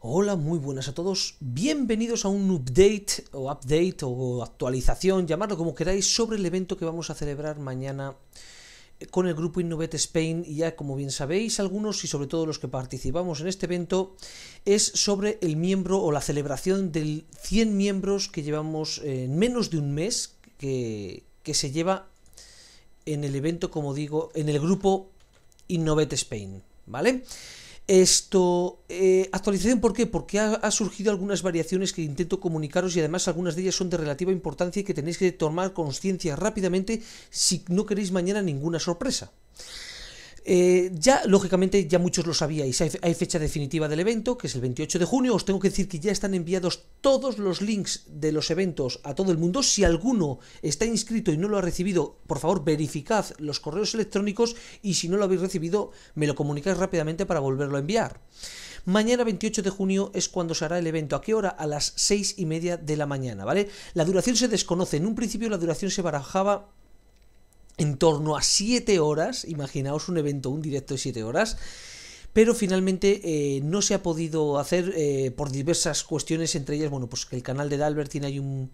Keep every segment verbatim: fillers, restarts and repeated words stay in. Hola, muy buenas a todos, bienvenidos a un update o update o actualización, llamadlo como queráis, sobre el evento que vamos a celebrar mañana con el grupo Innovate Spain. Y ya, como bien sabéis algunos y sobre todo los que participamos en este evento, es sobre el miembro o la celebración del cien miembros que llevamos en menos de un mes que, que se lleva en el evento, como digo, en el grupo Innovate Spain, ¿vale? Esto, eh, actualización, ¿por qué? Porque ha, ha surgido algunas variaciones que intento comunicaros y además algunas de ellas son de relativa importancia y que tenéis que tomar conciencia rápidamente si no queréis mañana ninguna sorpresa. Eh, ya, lógicamente, ya muchos lo sabíais, hay, hay fecha definitiva del evento, que es el veintiocho de junio, os tengo que decir que ya están enviados todos los links de los eventos a todo el mundo. Si alguno está inscrito y no lo ha recibido, por favor, verificad los correos electrónicos y si no lo habéis recibido, me lo comunicáis rápidamente para volverlo a enviar. Mañana veintiocho de junio es cuando se hará el evento. ¿A qué hora? A las seis y media de la mañana, ¿vale? La duración se desconoce. En un principio la duración se barajaba en torno a siete horas, imaginaos un evento, un directo de siete horas, pero finalmente eh, no se ha podido hacer eh, por diversas cuestiones, entre ellas, bueno, pues que el canal de Dalbert tiene ahí, un,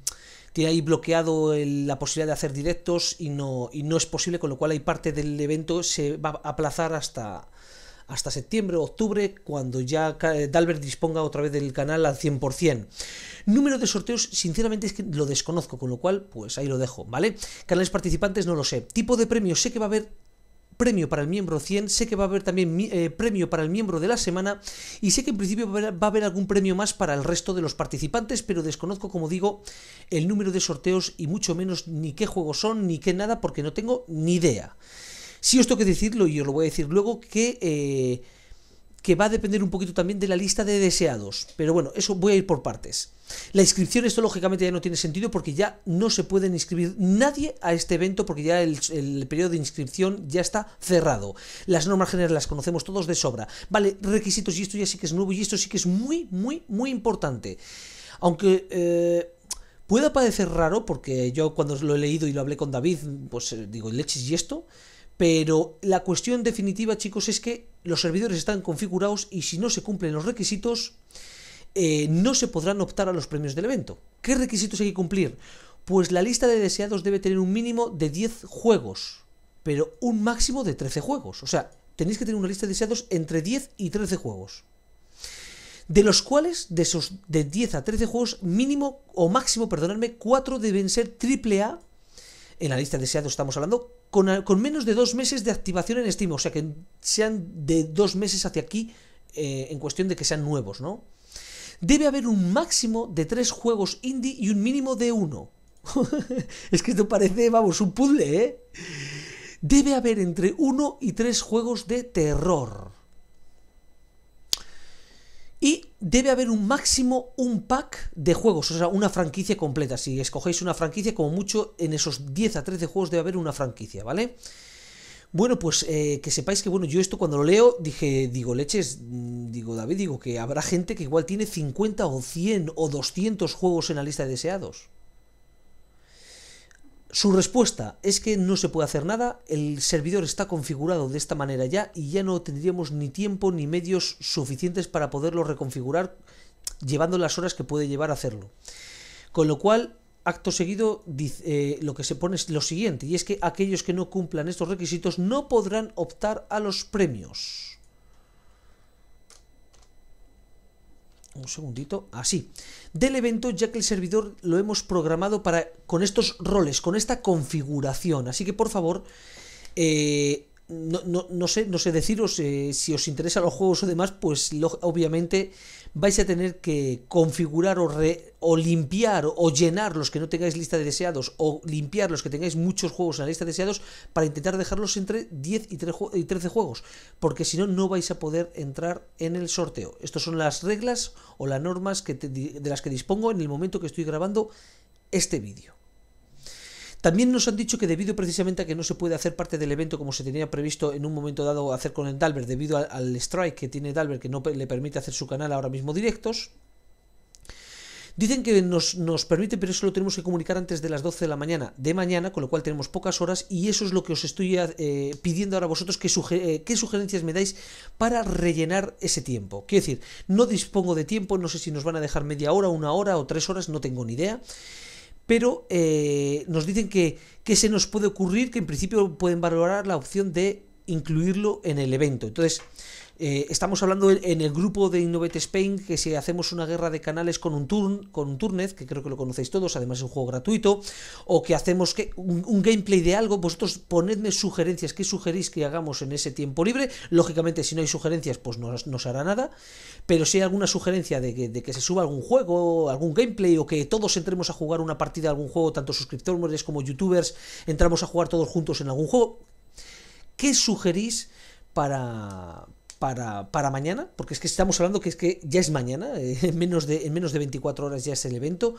tiene ahí bloqueado el, la posibilidad de hacer directos y no, y no es posible, con lo cual hay parte del evento se va a aplazar hasta, hasta septiembre, octubre, cuando ya Dalbert disponga otra vez del canal al cien por cien. Número de sorteos, sinceramente es que lo desconozco, con lo cual, pues ahí lo dejo, ¿vale? Canales participantes no lo sé. Tipo de premios, sé que va a haber premio para el miembro cien, sé que va a haber también eh, premio para el miembro de la semana y sé que en principio va a, haber, va a haber algún premio más para el resto de los participantes, pero desconozco, como digo, el número de sorteos y mucho menos ni qué juegos son, ni qué nada, porque no tengo ni idea. Sí os tengo que decirlo, y os lo voy a decir luego, que, eh, que va a depender un poquito también de la lista de deseados. Pero bueno, eso voy a ir por partes. La inscripción, esto lógicamente ya no tiene sentido porque ya no se pueden inscribir nadie a este evento porque ya el, el periodo de inscripción ya está cerrado. Las normas generales las conocemos todos de sobra. Vale, requisitos, y esto ya sí que es nuevo y esto sí que es muy, muy, muy importante. Aunque... Eh, pueda parecer raro porque yo cuando lo he leído y lo hablé con David, pues eh, digo, leches y esto... Pero la cuestión definitiva, chicos, es que los servidores están configurados y si no se cumplen los requisitos, eh, no se podrán optar a los premios del evento. ¿Qué requisitos hay que cumplir? Pues la lista de deseados debe tener un mínimo de diez juegos, pero un máximo de trece juegos. O sea, tenéis que tener una lista de deseados entre diez y trece juegos. De los cuales, de esos de diez a trece juegos, mínimo o máximo, perdonadme, cuatro deben ser triple A. En la lista de deseados estamos hablando con, con menos de dos meses de activación en Steam. O sea, que sean de dos meses hacia aquí eh, en cuestión de que sean nuevos, ¿no? Debe haber un máximo de tres juegos indie y un mínimo de uno. Es que esto parece, vamos, un puzzle, ¿eh? Debe haber entre uno y tres juegos de terror. Y debe haber un máximo un pack de juegos, o sea, una franquicia completa. Si escogéis una franquicia, como mucho, en esos diez a trece juegos debe haber una franquicia, ¿vale? Bueno, pues eh, que sepáis que, bueno, yo esto cuando lo leo, dije, digo, leches, digo, David, digo, que habrá gente que igual tiene cincuenta o cien o doscientos juegos en la lista de deseados. Su respuesta es que no se puede hacer nada, el servidor está configurado de esta manera ya y ya no tendríamos ni tiempo ni medios suficientes para poderlo reconfigurar llevando las horas que puede llevar a hacerlo. Con lo cual, acto seguido, eh, lo que se pone es lo siguiente, y es que aquellos que no cumplan estos requisitos no podrán optar a los premios. Un segundito, así, del evento, ya que el servidor lo hemos programado para con estos roles, con esta configuración. Así que, por favor, eh, no, no, no sé, no sé deciros eh, si os interesan los juegos o demás, pues lo, obviamente vais a tener que configurar o, re, o limpiar o llenar los que no tengáis lista de deseados o limpiar los que tengáis muchos juegos en la lista de deseados para intentar dejarlos entre diez y trece juegos, porque si no, no vais a poder entrar en el sorteo. Estas son las reglas o las normas que te, de las que dispongo en el momento que estoy grabando este vídeo. También nos han dicho que debido precisamente a que no se puede hacer parte del evento como se tenía previsto en un momento dado hacer con el Dalbert, debido al, al strike que tiene Dalbert, que no le permite hacer su canal ahora mismo directos, Dicen que nos, nos permite, pero eso lo tenemos que comunicar antes de las doce de la mañana de mañana, con lo cual tenemos pocas horas, y eso es lo que os estoy eh, pidiendo ahora a vosotros, que suger, eh, qué sugerencias me dais para rellenar ese tiempo. Quiero decir, no dispongo de tiempo, no sé si nos van a dejar media hora, una hora o tres horas, no tengo ni idea. Pero eh, nos dicen que, que se nos puede ocurrir, que en principio pueden valorar la opción de incluirlo en el evento. Entonces, eh, estamos hablando en, en el grupo de Innovate Spain, que si hacemos una guerra de canales con un turn, con un Turned, que creo que lo conocéis todos, además es un juego gratuito, o que hacemos que, un, un gameplay de algo, vosotros ponedme sugerencias, qué sugerís que hagamos en ese tiempo libre. Lógicamente, si no hay sugerencias, pues no, no se hará nada, pero si hay alguna sugerencia de que, de que se suba algún juego, algún gameplay, o que todos entremos a jugar una partida de algún juego, tanto suscriptores como youtubers, entramos a jugar todos juntos en algún juego. ¿Qué sugerís para, para, para mañana? Porque es que estamos hablando que es que ya es mañana, en menos de, en menos de veinticuatro horas ya es el evento,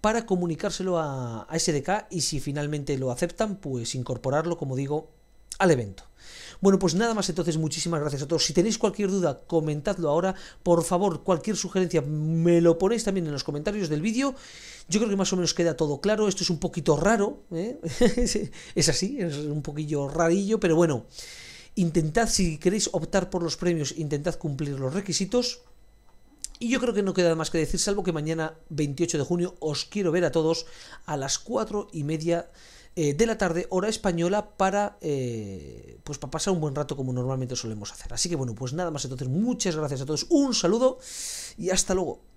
para comunicárselo a, a S D K, y si finalmente lo aceptan, pues incorporarlo, como digo, al evento. Bueno, pues nada más entonces, muchísimas gracias a todos. Si tenéis cualquier duda, comentadlo ahora. Por favor, cualquier sugerencia me lo ponéis también en los comentarios del vídeo. Yo creo que más o menos queda todo claro. Esto es un poquito raro, ¿eh? Es así, es un poquillo rarillo, pero bueno, intentad, si queréis optar por los premios, intentad cumplir los requisitos. Y yo creo que no queda más que decir, salvo que mañana veintiocho de junio os quiero ver a todos a las cuatro y media de la tarde, hora española, para eh, pues para pasar un buen rato como normalmente solemos hacer. Así que bueno, pues nada más entonces, muchas gracias a todos, un saludo y hasta luego.